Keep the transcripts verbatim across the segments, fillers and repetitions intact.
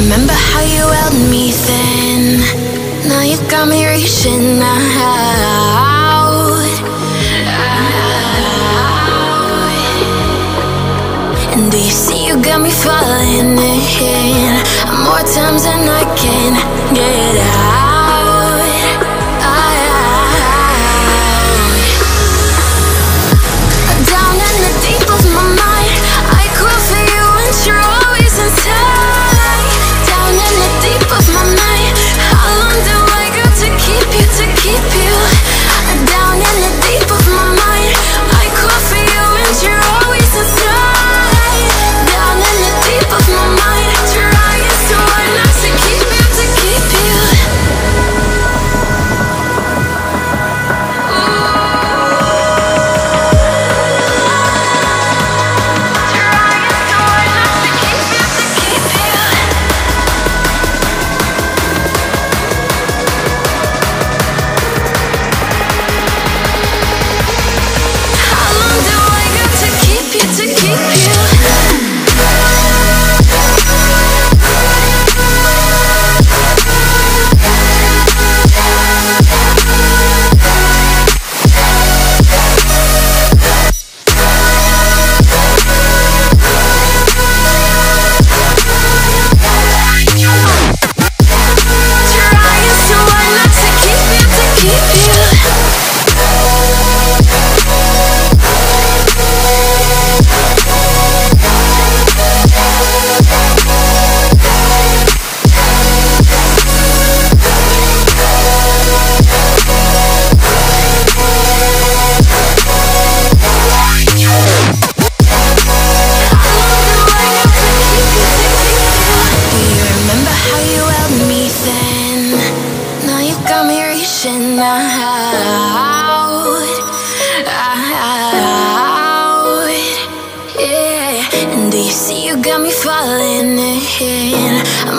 Remember how you held me then? Now you got me reaching out, out. And do you see you got me falling in? More times than I can get out.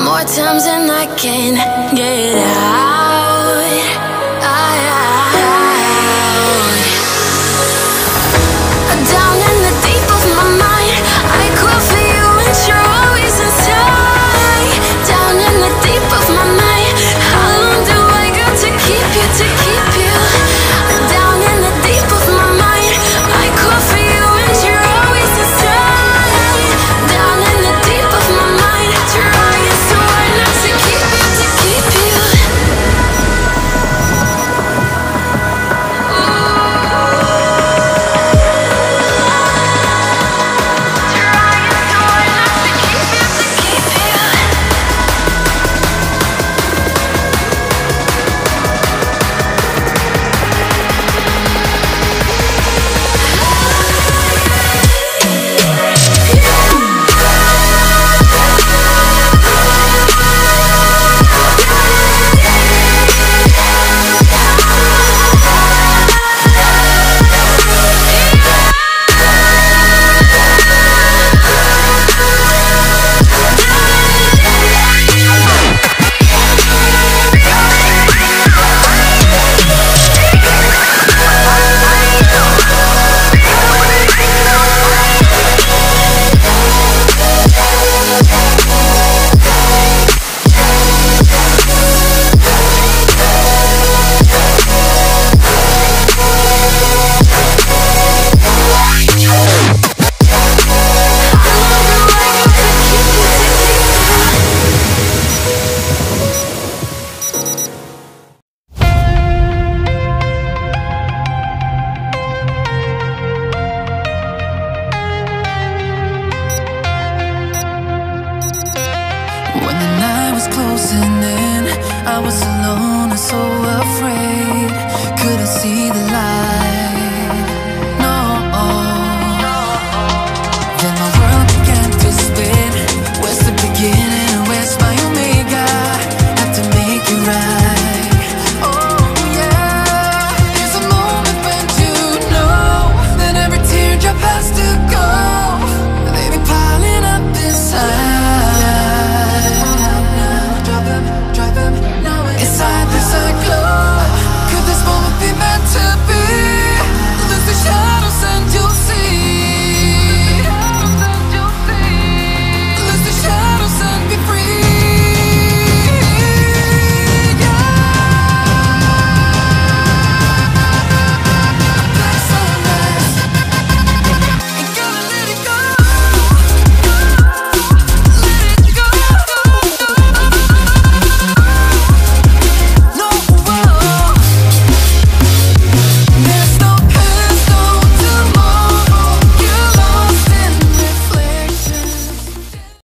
More times than I can get out, out. Down in the deep of my mind, I crawl for you and you're always inside. Down in the deep of my mind, how long do I got to keep you, to keep you? Down in the deep of my mind, I crawl for you and you're always inside. Down in the deep of my mind, you're I was alone and so afraid, couldn't see the light.